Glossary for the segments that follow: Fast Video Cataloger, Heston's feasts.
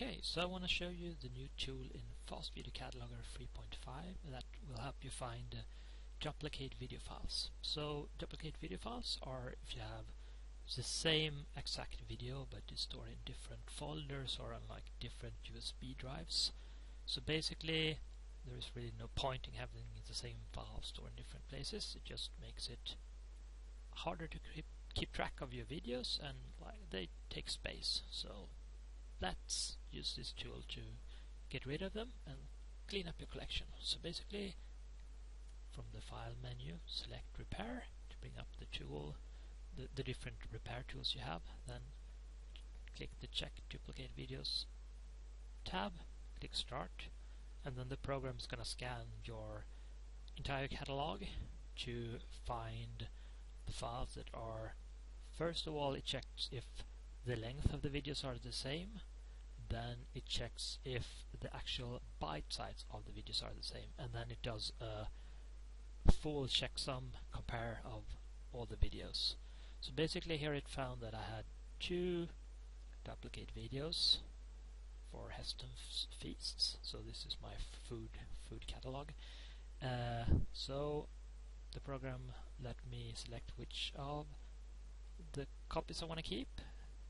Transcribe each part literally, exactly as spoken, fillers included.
Okay, so I want to show you the new tool in Fast Video Cataloger three point five that will help you find uh, duplicate video files. So duplicate video files are if you have the same exact video but it's stored in different folders or on like different U S B drives. So basically there is really no point in having the same file stored in different places. It just makes it harder to keep, keep track of your videos, and like, they take space. So let's use this tool to get rid of them and clean up your collection. So basically from the file menu select repair to bring up the tool, the, the different repair tools you have, then click the check duplicate videos tab, click start, and then the program is going to scan your entire catalog to find the files that are, first of all it checks if the length of the videos are the same, then it checks if the actual byte size of the videos are the same, and then it does a full checksum compare of all the videos. So basically here it found that I had two duplicate videos for Heston's Feasts, so this is my food food catalog. Uh, so the program let me select which of the copies I want to keep,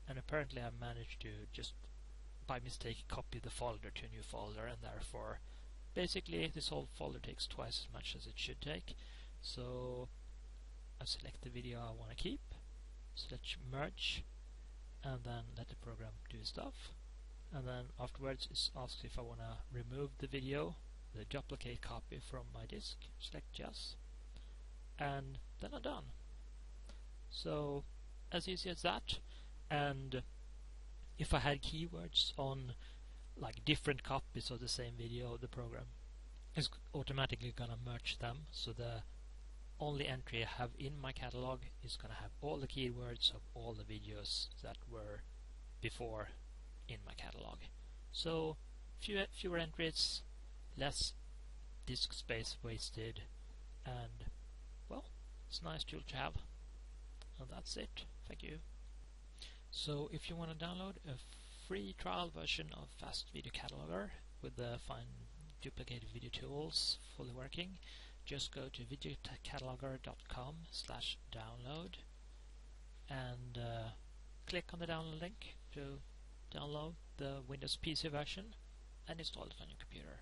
and apparently I managed to just by mistake copy the folder to a new folder, and therefore basically this whole folder takes twice as much as it should take. So I select the video I want to keep, select merge, and then let the program do stuff, and then afterwards it asks if I want to remove the video, the duplicate copy from my disk, select yes, and then I'm done. So as easy as that. And if I had keywords on like different copies of the same video, the program is automatically gonna merge them, so the only entry I have in my catalog is gonna have all the keywords of all the videos that were before in my catalog. So fewer, fewer entries, less disk space wasted, and well, it's a nice tool to have. And that's it. Thank you. So if you want to download a free trial version of Fast Video Cataloger with the fine duplicate video tools fully working, just go to videocataloger dot com slash download and uh, click on the download link to download the Windows P C version and install it on your computer.